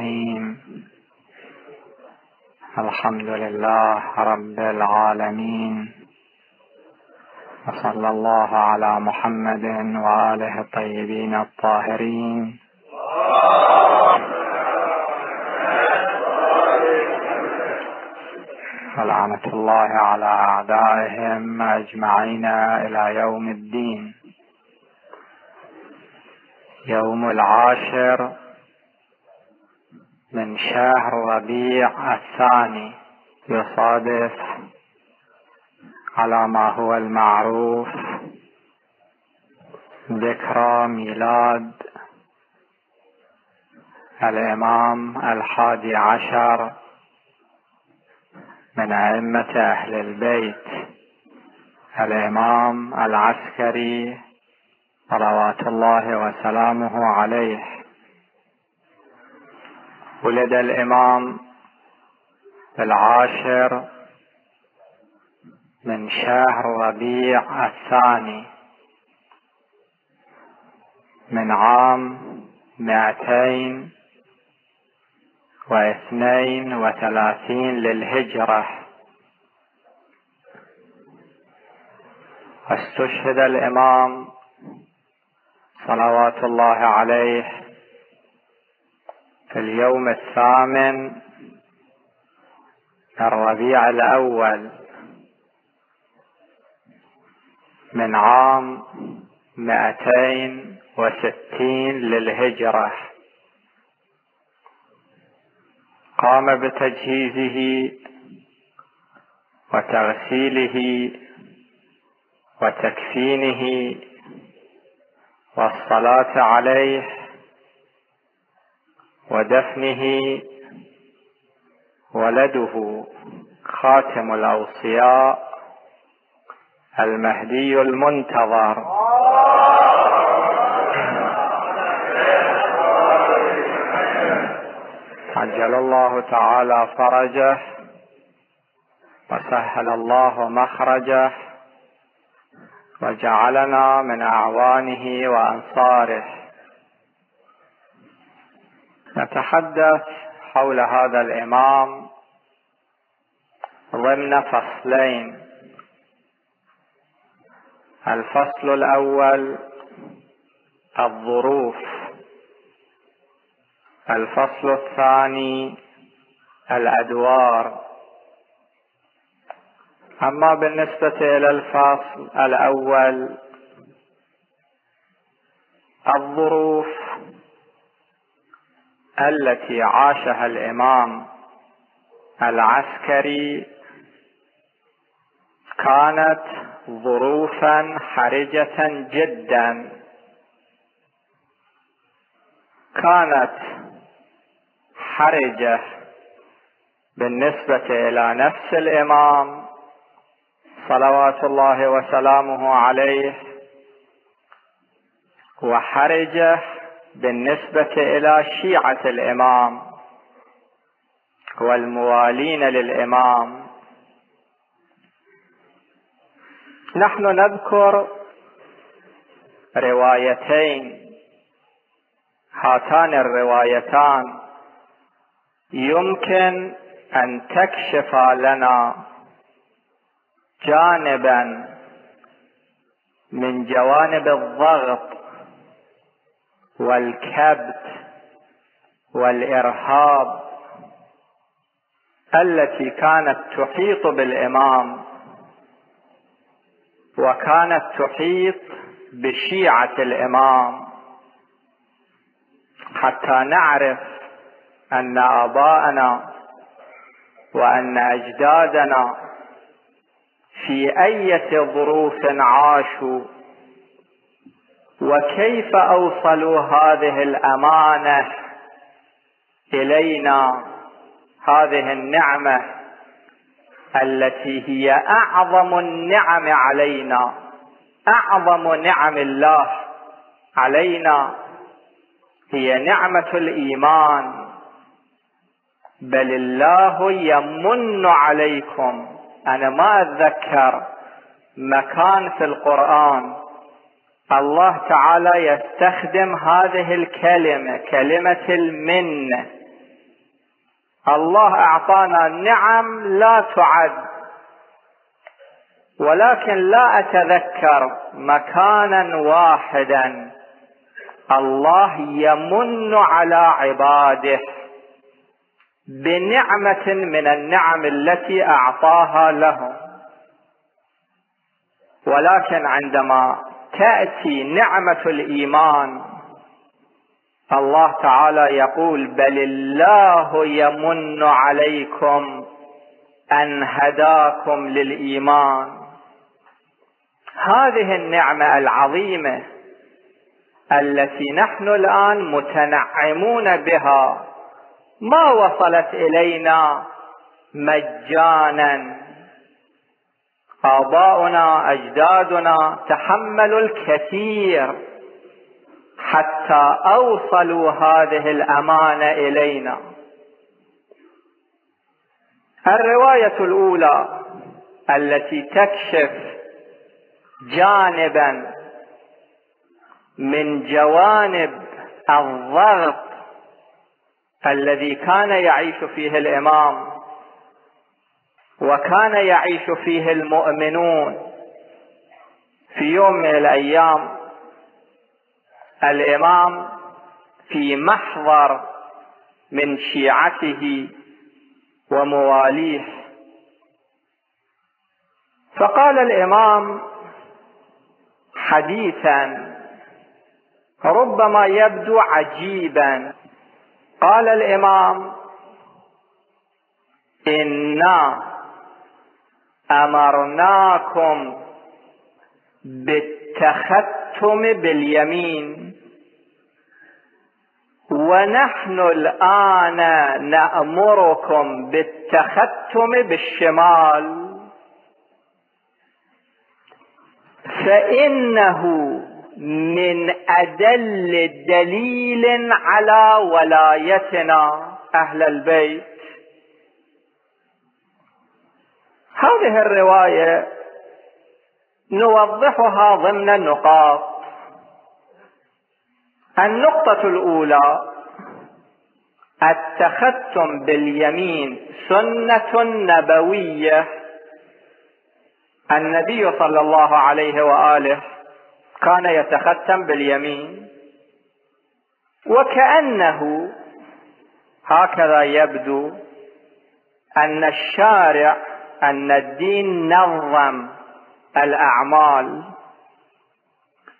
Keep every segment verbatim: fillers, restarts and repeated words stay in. الرحيم. الحمد لله رب العالمين، وصلى الله على محمد وآله الطيبين الطاهرين. ولعنة الله على أعدائهم أجمعين إلى يوم الدين. يوم العاشر من شهر ربيع الثاني، يصادف على ما هو المعروف ذكرى ميلاد الإمام الحادي عشر من أئمة أهل البيت، الإمام العسكري صلوات الله وسلامه عليه. ولد الإمام العاشر من شهر ربيع الثاني من عام مائتين واثنين وثلاثين للهجرة. استشهد الإمام صلوات الله عليه في اليوم الثامن من ربيع الأول من عام مائتين وستين للهجرة. قام بتجهيزه وتغسيله وتكفينه والصلاة عليه ودفنه ولده خاتم الأوصياء المهدي المنتظر عجل الله تعالى فرجه وسهل الله مخرجه وجعلنا من أعوانه وأنصاره. نتحدث حول هذا الإمام ضمن فصلين. الفصل الأول الظروف، الفصل الثاني الأدوار. أما بالنسبة إلى الفصل الأول الظروف التي عاشها الإمام العسكري كانت ظروفا حرجة جدا، كانت حرجة بالنسبة إلى نفس الإمام صلوات الله وسلامه عليه، وحرجة بالنسبة إلى شيعة الإمام والموالين للإمام. نحن نذكر روايتين، هاتان الروايتان يمكن أن تكشف لنا جانبا من جوانب الضغط والكبت والإرهاب التي كانت تحيط بالإمام وكانت تحيط بشيعة الإمام، حتى نعرف أن آباءنا وأن أجدادنا في أية ظروف عاشوا، وكيف أوصلوا هذه الأمانة إلينا، هذه النعمة التي هي أعظم النعم علينا، أعظم نعم الله علينا هي نعمة الإيمان. بل الله يمن عليكم. أنا ما أتذكر مكان في القرآن الله تعالى يستخدم هذه الكلمة، كلمة المن، الله أعطانا نعم لا تعد، ولكن لا أتذكر مكانا واحدا الله يمن على عباده بنعمة من النعم التي أعطاها لهم. ولكن عندما تأتي نعمة الإيمان الله تعالى يقول: بل الله يمن عليكم أن هداكم للإيمان. هذه النعمة العظيمة التي نحن الآن متنعمون بها ما وصلت إلينا مجانا، آباؤنا أجدادنا تحملوا الكثير حتى أوصلوا هذه الأمانة إلينا. الرواية الأولى التي تكشف جانبا من جوانب الضغط الذي كان يعيش فيه الإمام وكان يعيش فيه المؤمنون. في يوم من الأيام الإمام في محضر من شيعته ومواليه، فقال الإمام حديثا ربما يبدو عجيبا، قال الإمام: إنا أمرناكم بالتختم باليمين ونحن الآن نأمركم بالتختم بالشمال، فإنه من أدل دليل على ولايتنا أهل البيت. هذه الرواية نوضحها ضمن النقاط. النقطة الأولى: التختم باليمين سنة نبوية. النبي صلى الله عليه وآله كان يتختم باليمين، وكأنه هكذا يبدو أن الشارع، أن الدين نظم الأعمال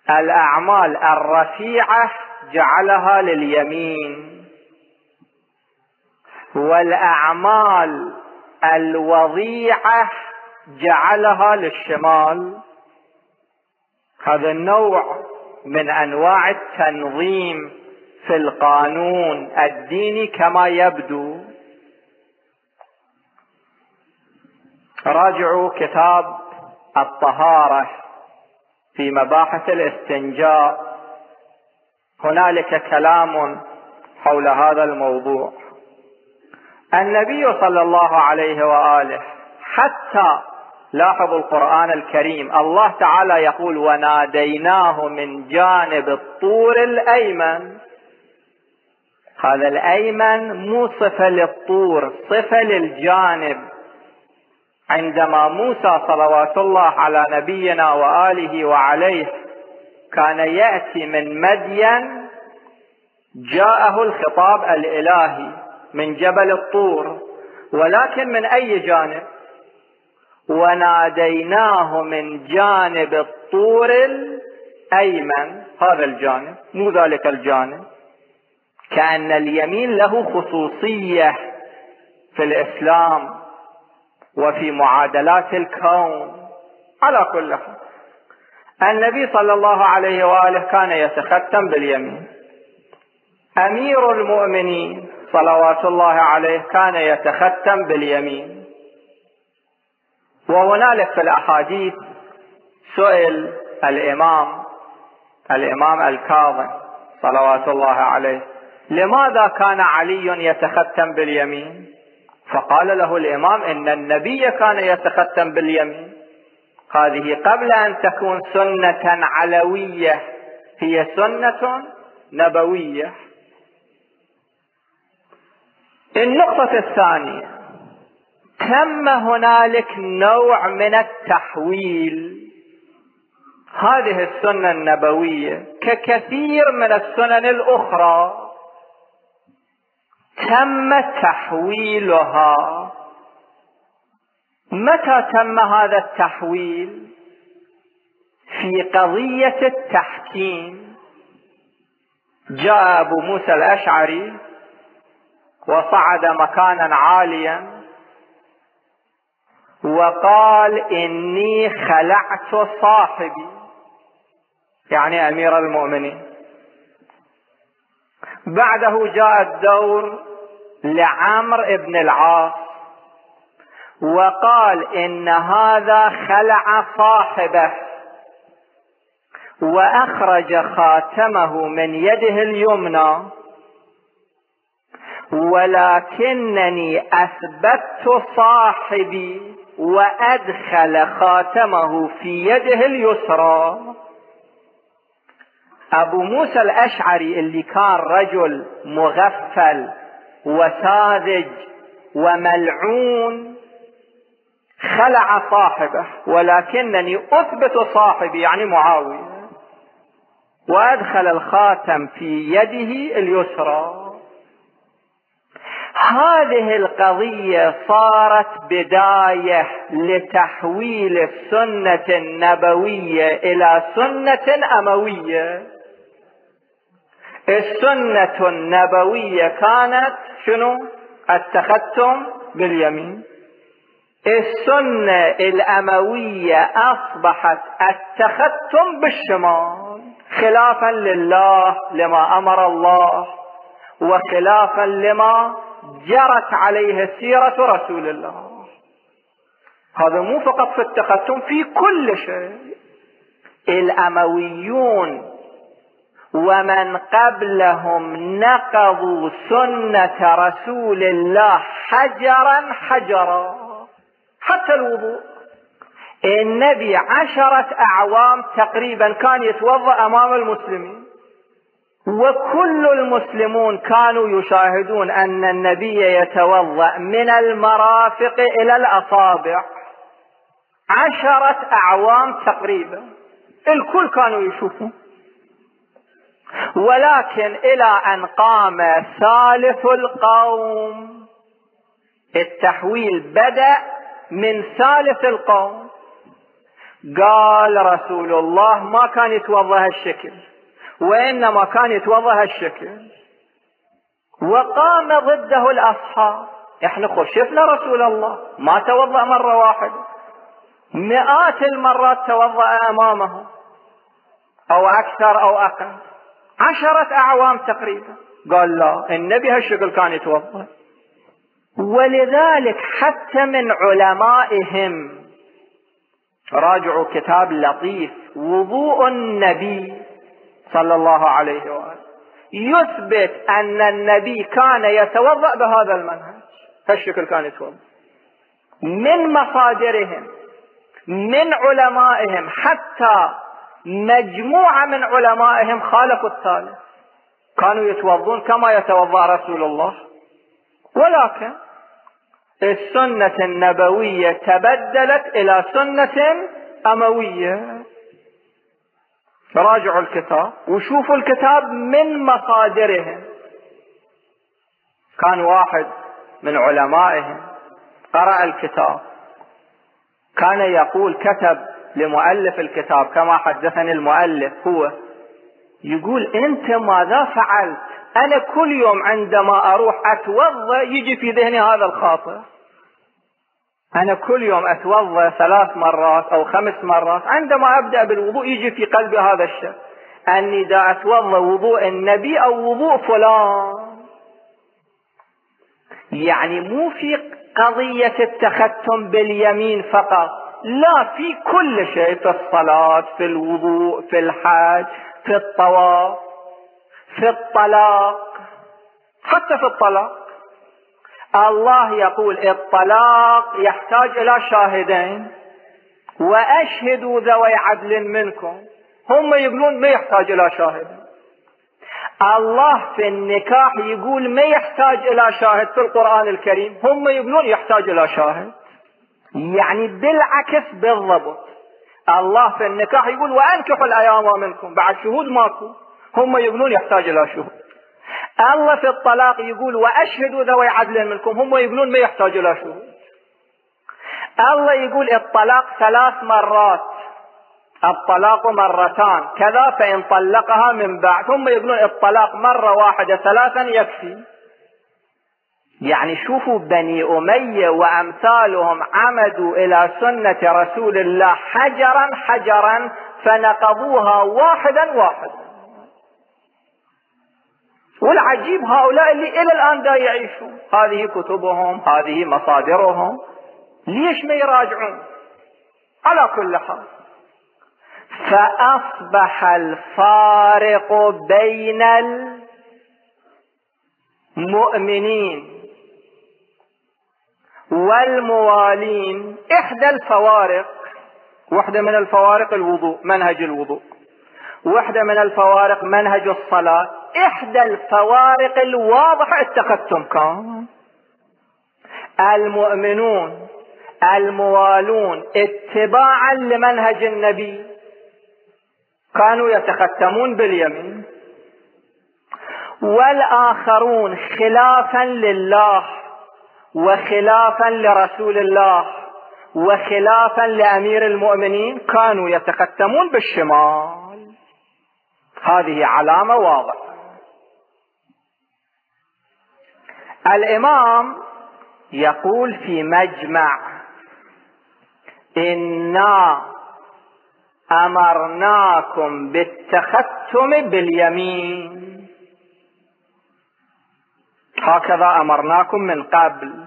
الأعمال الرفيعة جعلها لليمين، والأعمال الوضيعة جعلها للشمال. هذا النوع من أنواع التنظيم في القانون الديني كما يبدو. راجعوا كتاب الطهارة في مباحث الاستنجاء، هنالك كلام حول هذا الموضوع. النبي صلى الله عليه وآله حتى لاحظوا القرآن الكريم، الله تعالى يقول: وناديناه من جانب الطور الأيمن. هذا الأيمن مو صفة للطور، صفة للجانب. عندما موسى صلوات الله على نبينا وآله وعليه كان يأتي من مدين، جاءه الخطاب الإلهي من جبل الطور، ولكن من أي جانب؟ وناديناه من جانب الطور الأيمن، هذا الجانب مو ذلك الجانب. كأن اليمين له خصوصية في الإسلام وفي معادلات الكون. على كل حال النبي صلى الله عليه وآله كان يتختم باليمين، أمير المؤمنين صلوات الله عليه كان يتختم باليمين. وهنالك في الأحاديث سئل الإمام الإمام الكاظم صلوات الله عليه: لماذا كان علي يتختم باليمين؟ فقال له الإمام: إن النبي كان يتختم باليمين. هذه قبل أن تكون سنة علوية هي سنة نبوية. النقطة الثانية، تم هنالك نوع من التحويل. هذه السنة النبوية ككثير من السنن الأخرى تم تحويلها. متى تم هذا التحويل؟ في قضية التحكيم. جاء أبو موسى الأشعري وصعد مكانا عاليا وقال إني خلعت صاحبي، يعني أمير المؤمنين. بعده جاء الدور لعمرو بن العاص وقال إن هذا خلع صاحبه وأخرج خاتمه من يده اليمنى، ولكنني أثبت صاحبي وأدخل خاتمه في يده اليسرى. أبو موسى الأشعري اللي كان رجل مغفل وساذج وملعون خلع صاحبه، ولكنني أثبت صاحبي يعني معاوية وأدخل الخاتم في يده اليسرى. هذه القضية صارت بداية لتحويل السنة النبوية إلى سنة أموية. السنة النبوية كانت شنو؟ التختم باليمين. السنة الأموية أصبحت التختم بالشمال، خلافا لله لما أمر الله وخلافا لما جرت عليه سيرة رسول الله. هذا مو فقط في التختم، في كل شيء. الأمويون ومن قبلهم نقضوا سنة رسول الله حجرا حجرا، حتى الوضوء. النبي عشرة أعوام تقريبا كان يتوضأ أمام المسلمين، وكل المسلمون كانوا يشاهدون أن النبي يتوضأ من المرافق إلى الأصابع، عشرة أعوام تقريبا، الكل كانوا يشوفون. ولكن إلى أن قام ثالث القوم، التحويل بدأ من ثالث القوم. قال رسول الله ما كان يتوضأ هالشكل، وإنما كان يتوضأ هالشكل. وقام ضده الأصحاب، احنا خب شفنا رسول الله ما توضأ مرة واحدة، مئات المرات توضأ أمامه أو أكثر أو أقل، عشرة أعوام تقريبا. قال لا، النبي هالشكل كان يتوضأ. ولذلك حتى من علمائهم، راجعوا كتاب لطيف وضوء النبي صلى الله عليه وآله، يثبت أن النبي كان يتوضأ بهذا المنهج، هالشكل كان يتوضأ. من مصادرهم، من علمائهم، حتى مجموعة من علمائهم خالفوا الثالث، كانوا يتوضون كما يتوضأ رسول الله. ولكن السنة النبوية تبدلت إلى سنة أموية. راجعوا الكتاب وشوفوا الكتاب من مصادرهم. كان واحد من علمائهم قرأ الكتاب، كان يقول، كتب لمؤلف الكتاب كما حدثني المؤلف هو، يقول أنت ماذا فعلت؟ أنا كل يوم عندما أروح أتوضأ يجي في ذهني هذا الخاطر، أنا كل يوم أتوضأ ثلاث مرات أو خمس مرات، عندما أبدأ بالوضوء يجي في قلبي هذا الشيء، أني دا أتوضأ وضوء النبي أو وضوء فلان. يعني مو في قضية التختم باليمين فقط، لا، في كل شيء، في الصلاة، في الوضوء، في الحج، في الطواف، في الطلاق. حتى في الطلاق الله يقول الطلاق يحتاج إلى شاهدين، وأشهدوا ذوي عدل منكم. هم يقولون ما يحتاج إلى شاهد. الله في النكاح يقول ما يحتاج إلى شاهد في القرآن الكريم، هم يقولون يحتاج إلى شاهد، يعني بالعكس بالضبط. الله في النكاح يقول وأنكحوا الأيام منكم، بعد شهود ماكو، هم يقولون يحتاج إلى شهود. الله في الطلاق يقول وأشهدوا ذوي عدل منكم، هم يقولون ما يحتاج إلى شهود. الله يقول الطلاق ثلاث مرات، الطلاق مرتان كذا فإن طلقها من بعد، هم يقولون الطلاق مرة واحدة ثلاثا يكفي. يعني شوفوا بني أمية وأمثالهم عمدوا إلى سنة رسول الله حجرا حجرا فنقضوها واحدا واحدا. والعجيب هؤلاء اللي إلى الآن دا يعيشوا، هذه كتبهم هذه مصادرهم، ليش ما يراجعون؟ على كل حال فأصبح الفارق بين المؤمنين والموالين إحدى الفوارق، واحدة من الفوارق الوضوء، منهج الوضوء، واحدة من الفوارق منهج الصلاة، إحدى الفوارق الواضحة التختم. كان المؤمنون الموالون اتباعا لمنهج النبي كانوا يتختمون باليمين، والآخرون خلافا لله وخلافا لرسول الله وخلافا لأمير المؤمنين كانوا يتختمون بالشمال. هذه علامة واضحة. الإمام يقول في مجمع إنا أمرناكم بالتختم باليمين، هكذا أمرناكم من قبل،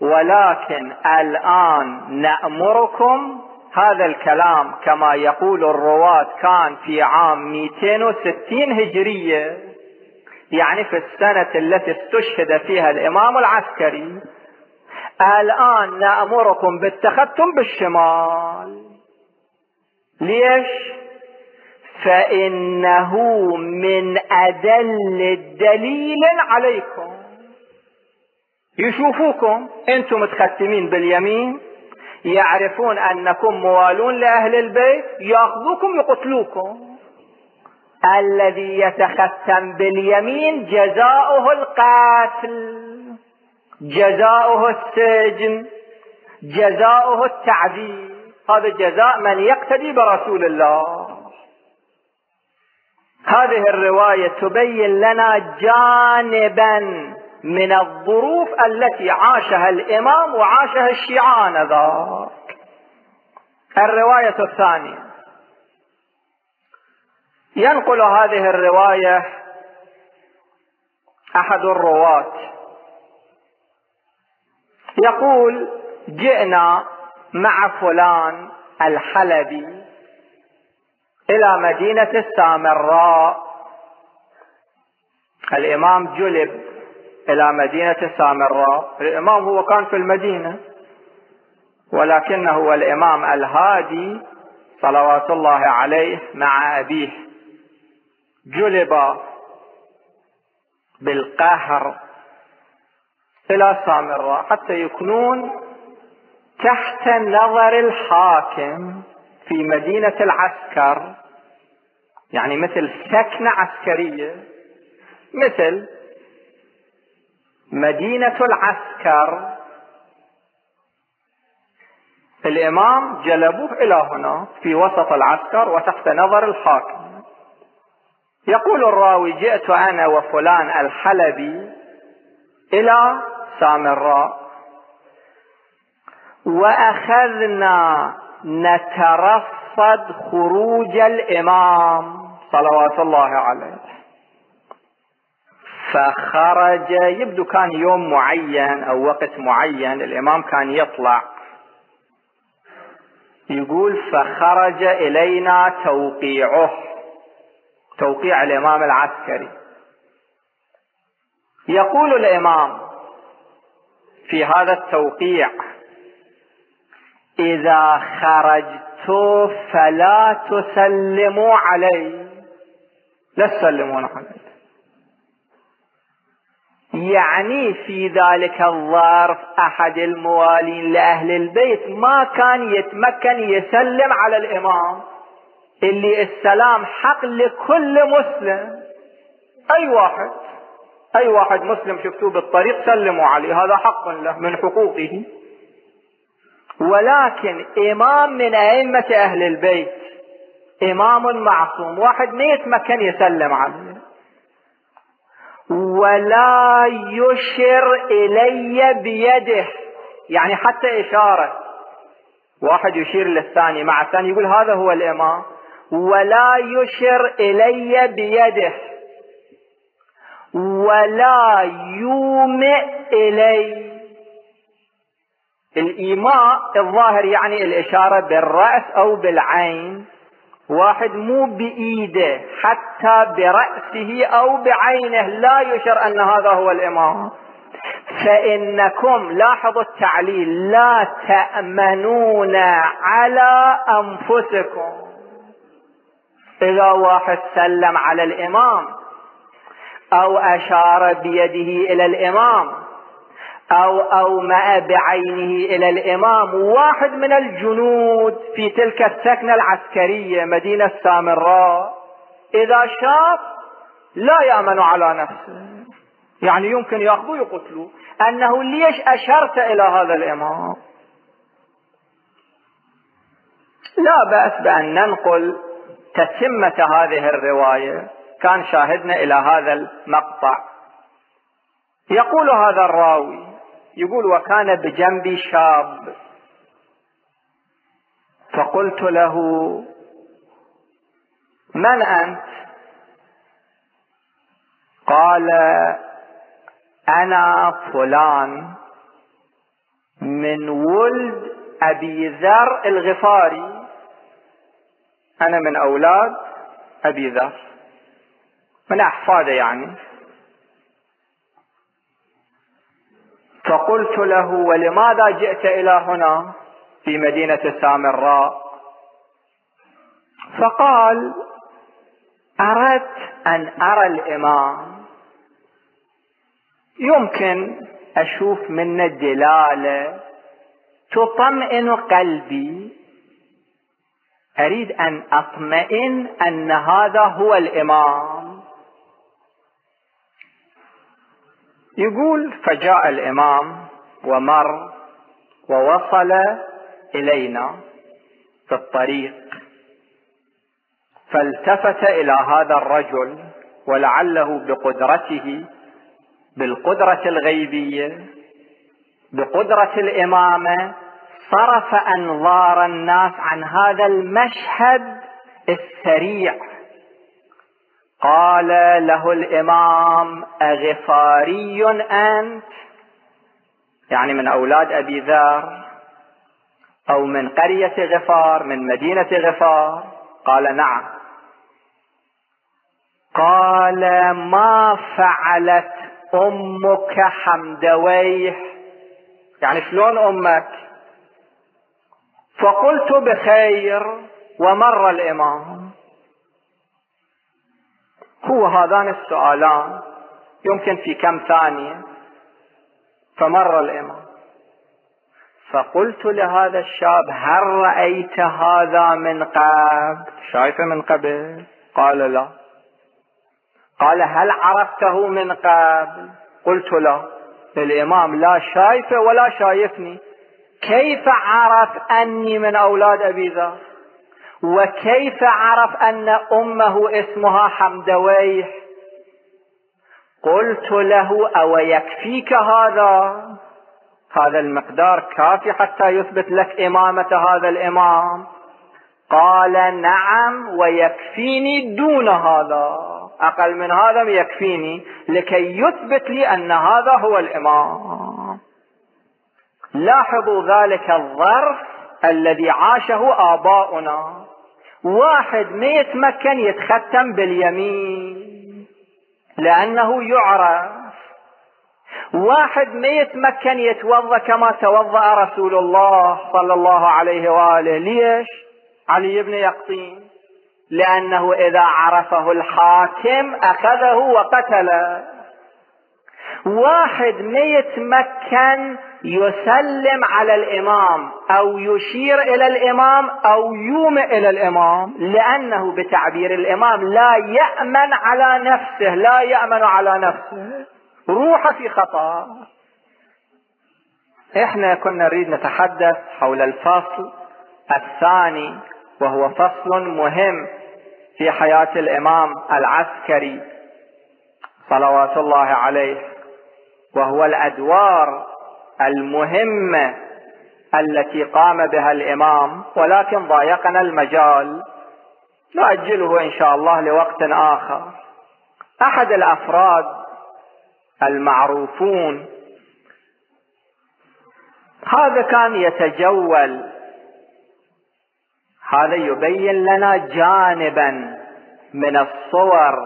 ولكن الآن نأمركم. هذا الكلام كما يقول الرواة كان في عام مئتين وستين هجرية، يعني في السنة التي استشهد فيها الإمام العسكري. الآن نأمركم بالتختم بالشمال، ليش؟ فإنه من أدل دليل عليكم. يشوفوكم أنتم متختمين باليمين، يعرفون أنكم موالون لأهل البيت، يأخذوكم يقتلوكم. الذي يتختم باليمين جزاؤه القتل، جزاؤه السجن، جزاؤه التعذيب، هذا جزاء من يقتدي برسول الله. هذه الرواية تبين لنا جانبا من الظروف التي عاشها الإمام وعاشها الشيعة آنذاك. الرواية الثانية ينقل هذه الرواية أحد الرواة يقول جئنا مع فلان الحلبي إلى مدينة السامراء. الإمام جلب إلى مدينة السامراء. الإمام هو كان في المدينة، ولكنه الإمام الهادي صلوات الله عليه مع أبيه جلب بالقهر إلى السامراء حتى يكونون تحت نظر الحاكم في مدينة العسكر، يعني مثل سكنة عسكرية، مثل مدينة العسكر. الإمام جلبوه إلى هنا في وسط العسكر وتحت نظر الحاكم. يقول الراوي جئت أنا وفلان الحلبي إلى سامراء وأخذنا نترصد خروج الإمام صلوات الله عليه. فخرج، يبدو كان يوم معين أو وقت معين الإمام كان يطلع. يقول فخرج إلينا توقيعه، توقيع الإمام العسكري. يقول الإمام في هذا التوقيع إذا خرجت فلا تسلموا علي، لا تسلمون عليه. يعني في ذلك الظرف أحد الموالين لأهل البيت ما كان يتمكن يسلم على الإمام، اللي السلام حق لكل مسلم. أي واحد أي واحد مسلم شفتوه بالطريق سلموا عليه، هذا حق له من حقوقه. ولكن إمام من أئمة أهل البيت، إمام معصوم، واحد ما يتمكن يسلم عليه. ولا يشر إلي بيده، يعني حتى إشارة، واحد يشير للثاني مع الثاني يقول هذا هو الإمام، ولا يشر إلي بيده ولا يومئ إلي. الإيماء الظاهر يعني الإشارة بالرأس أو بالعين، واحد مو بإيده، حتى برأسه أو بعينه لا يشر أن هذا هو الإمام. فإنكم، لاحظوا التعليل، لا تأمنون على أنفسكم. إذا واحد سلم على الإمام أو أشار بيده إلى الإمام أو أومأ بعينه إلى الإمام، واحد من الجنود في تلك السكنة العسكرية مدينة سامراء إذا شاف لا يأمن على نفسه، يعني يمكن يأخذوه يقتلوه، أنه ليش أشرت إلى هذا الإمام. لا بأس بأن ننقل تتمة هذه الرواية، كان شاهدنا إلى هذا المقطع. يقول هذا الراوي، يقول: وكان بجنبي شاب فقلت له: من أنت؟ قال: أنا فلان من ولد أبي ذر الغفاري، أنا من أولاد أبي ذر، من أحفاده يعني. فقلت له: ولماذا جئت إلى هنا في مدينة سامراء؟ فقال: أردت أن أرى الإمام، يمكن أشوف منه دلالة تطمئن قلبي، أريد أن أطمئن أن هذا هو الإمام. يقول: فجاء الإمام ومر ووصل إلينا في الطريق، فالتفت إلى هذا الرجل، ولعله بقدرته، بالقدرة الغيبية، بقدرة الإمامة، صرف أنظار الناس عن هذا المشهد السريع. قال له الإمام: أغفاري أنت؟ يعني من أولاد أبي ذر أو من قرية غفار، من مدينة غفار؟ قال: نعم. قال: ما فعلت أمك حمدويه؟ يعني شلون أمك؟ فقلت: بخير. ومر الإمام. هو هذان السؤالان، يمكن في كم ثانية. فمر الإمام فقلت لهذا الشاب: هل رأيت هذا من قبل؟ شايفه من قبل؟ قال: لا. قال: هل عرفته من قبل؟ قلت: لا. الإمام لا شايفه ولا شايفني، كيف عرف أني من أولاد أبي ذر؟ وكيف عرف أن أمه اسمها حمدويه؟ قلت له: أو يكفيك هذا؟ هذا المقدار كافي حتى يثبت لك إمامة هذا الإمام؟ قال: نعم، ويكفيني دون هذا، أقل من هذا يكفيني، لكي يثبت لي أن هذا هو الإمام. لاحظوا ذلك الظرف الذي عاشه آباؤنا، واحد ما يتمكن يتختم باليمين لأنه يعرف، واحد ما يتمكن يتوضأ كما توضأ رسول الله صلى الله عليه وآله، ليش؟ علي بن يقطين لأنه إذا عرفه الحاكم أخذه وقتله. واحد ما يتمكن يسلم على الإمام أو يشير إلى الإمام أو يومئ إلى الإمام، لأنه بتعبير الإمام لا يأمن على نفسه، لا يأمن على نفسه، روحه في خطأ. إحنا كنا نريد نتحدث حول الفصل الثاني، وهو فصل مهم في حياة الإمام العسكري صلوات الله عليه، وهو الأدوار المهمة التي قام بها الإمام، ولكن ضايقنا المجال، نؤجله إن شاء الله لوقت آخر. أحد الأفراد المعروفون هذا كان يتجول، هذا يبين لنا جانبا من الصور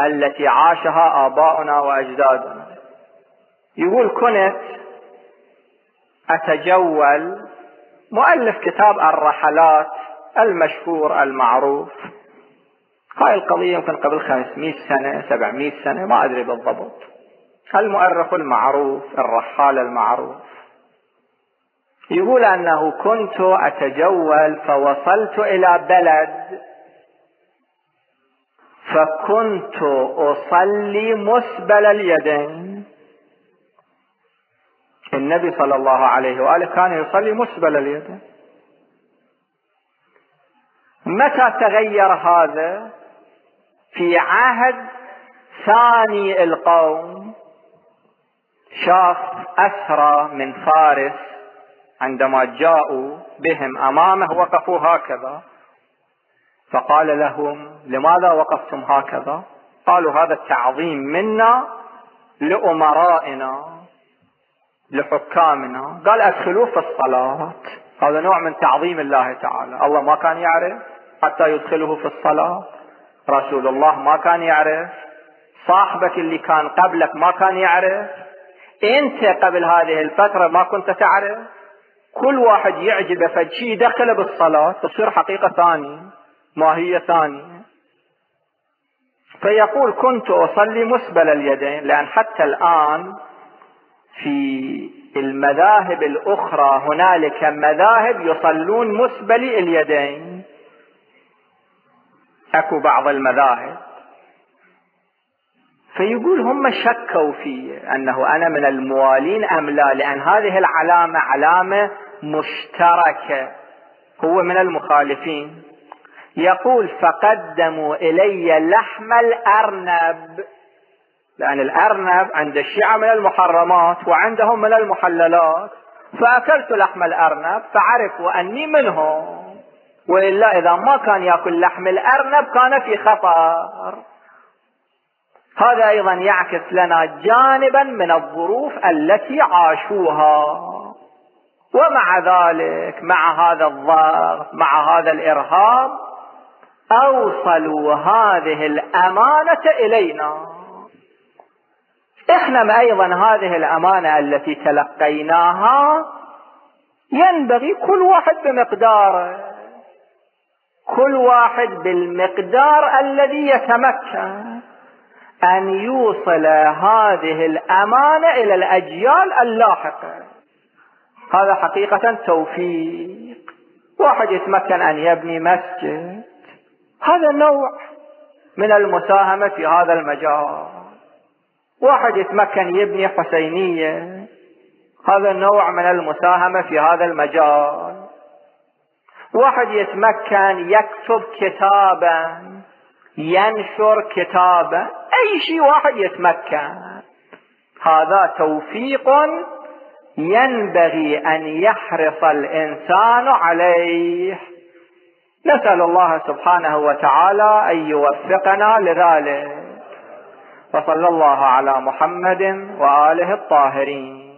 التي عاشها آباؤنا وأجدادنا. يقول كنت أتجول، مؤلف كتاب الرحلات المشهور المعروف، هاي القضية يمكن قبل خمسمئة سنة سبعمئة سنة ما أدري بالضبط، المؤرخ المعروف الرحال المعروف يقول أنه كنت أتجول فوصلت إلى بلد فكنت أصلي مسبل اليدين. النبي صلى الله عليه وآله كان يصلي مسبل اليدين. متى تغير هذا؟ في عهد ثاني القوم، شاف أسرى من فارس عندما جاءوا بهم أمامه وقفوا هكذا، فقال لهم لماذا وقفتم هكذا؟ قالوا هذا التعظيم منا لأمرائنا لحكامنا. قال أدخلوه في الصلاة، هذا نوع من تعظيم الله تعالى. الله ما كان يعرف حتى يدخله في الصلاة، رسول الله ما كان يعرف، صاحبك اللي كان قبلك ما كان يعرف، انت قبل هذه الفترة ما كنت تعرف، كل واحد يعجبه فشي يدخله بالصلاة تصير حقيقة ثانية، ماهية ثانية. فيقول كنت أصلي مسبل اليدين، لأن حتى الآن في المذاهب الأخرى هنالك مذاهب يصلون مسبلي اليدين، أكو بعض المذاهب. فيقول هم شكوا في أنه أنا من الموالين أم لا، لأن هذه العلامة علامة مشتركة، هو من المخالفين. يقول فقدموا إلي لحم الأرنب، لأن الأرنب عند الشيعة من المحرمات وعندهم من المحللات، فأكلت لحم الأرنب فعرفوا أني منهم، وإلا إذا ما كان يأكل لحم الأرنب كان في خطر. هذا أيضا يعكس لنا جانبا من الظروف التي عاشوها، ومع ذلك مع هذا الضغط مع هذا الإرهاب أوصلوا هذه الأمانة إلينا. إحنا أيضا هذه الأمانة التي تلقيناها ينبغي كل واحد بمقداره، كل واحد بالمقدار الذي يتمكن أن يوصل هذه الأمانة إلى الأجيال اللاحقة. هذا حقيقة توفيق. واحد يتمكن أن يبني مسجد، هذا نوع من المساهمة في هذا المجال. واحد يتمكن يبني حسينية، هذا نوع من المساهمة في هذا المجال. واحد يتمكن يكتب كتابا، ينشر كتابا، أي شيء واحد يتمكن، هذا توفيق ينبغي أن يحرص الإنسان عليه. نسأل الله سبحانه وتعالى أن يوفقنا لذلك. وصلى الله على محمد وآله الطاهرين.